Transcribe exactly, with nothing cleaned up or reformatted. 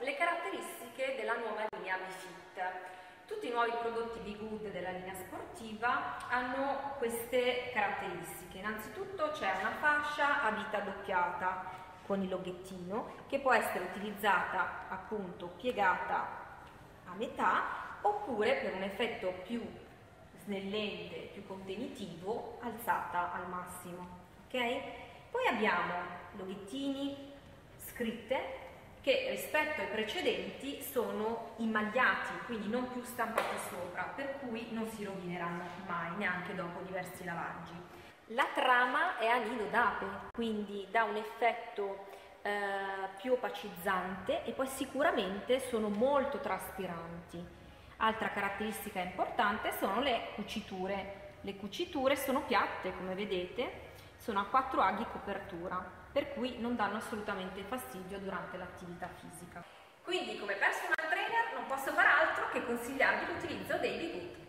le caratteristiche della nuova linea BeFit. Tutti i nuovi prodotti BeGood della linea sportiva hanno queste caratteristiche. Innanzitutto c'è una fascia a vita doppiata con il loghettino che può essere utilizzata appunto piegata a metà, oppure per un effetto più snellente, più contenitivo, alzata al massimo. Okay? Poi abbiamo loghettini, scritte che rispetto ai precedenti sono immagliati, quindi non più stampati sopra, per cui non si rovineranno mai, neanche dopo diversi lavaggi. La trama è a nido d'ape, quindi dà un effetto eh, più opacizzante e poi sicuramente sono molto traspiranti. Altra caratteristica importante sono le cuciture. Le cuciture sono piatte, come vedete, sono a quattro aghi copertura, per cui non danno assolutamente fastidio durante l'attività fisica. Quindi come personal trainer non posso far altro che consigliarvi l'utilizzo dei BeGood.